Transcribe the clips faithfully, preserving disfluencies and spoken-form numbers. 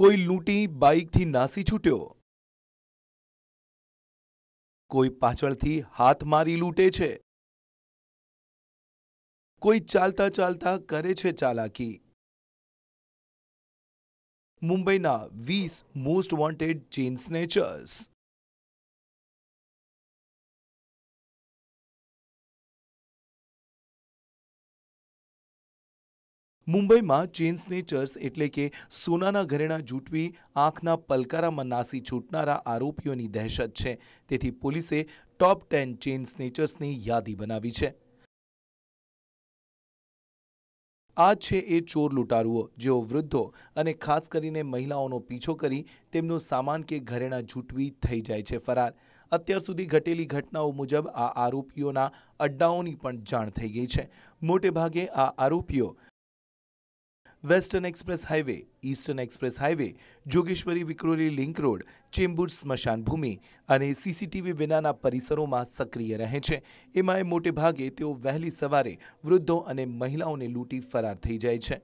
कोई लूटी बाइक थी नासी छूट्यो, कोई पाचड़ थी हाथ मारी लूटे छे, कोई चालता चालता करे छे चालाकी। मुंबईना वीस most wanted chain snatchers. Mumbai में चेन स्नेचर्स एटले के सोनाना घरेणा जूटवी आंखना पलकारा में नासी छूटनारा आरोपीओनी दहशत छे। तेथी पोलीसे टॉप टेन चेन स्नेचर्सनी यादी बनावी छे। आ छे ए चोर लूंटारुओ जेओ वृद्धो अने खास करीने महिलाओनो पीछो करी तेमनो सामान के घरेणा जूटवी थई जाय छे फरार। અત્યાર સુધી ઘટેલી ઘટનાઓ મુજબ આ આરોપીઓના અડ્ડાઓની પણ જાણ થઈ ગઈ છે। મોટે ભાગે આ આરોપીઓ western express highway, eastern express highway, Jogeshwari Vikhroli link road, Chembur સ્મશાન ભૂમિ અને સીસીટીવી વિનાના પરિસરોમાં સક્રિય રહે છે। એમાં મોટે ભાગે તેઓ વહેલી સવારે વૃદ્ધો અને મહિલાઓને લૂંટી ફરાર થઈ જાય છે।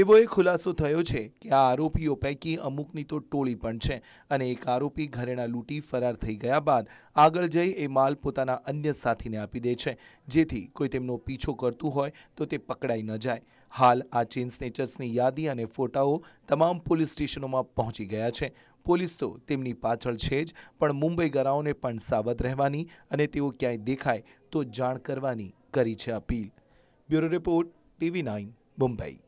एवो एक खुलासो थयो छे कि आ आरोपीओ पैकी अमुकनी तो टोळी पण छे अने एक आरोपी घरेणा लूटी फरार थई गया बाद आगळ जई ए माल पोताना अन्य साथीने आपी दे छे, जेथी कोई तेमनो पीछो करतुं होय तो ते पकड़ाई न जाय। हाल आ चेन स्नेचर्सनी यादी अने फोटाओ तमाम पोलीस स्टेशनोमां पहोंची गया छे। पोलीस तो तेमनी पाछळ छे ज, पण मुंबईगराओने पण सावध रहेवानी अने तेओ क्यांय देखाय तो जाण करवानी करी छे अपील। Bureau report TV nine Mumbai.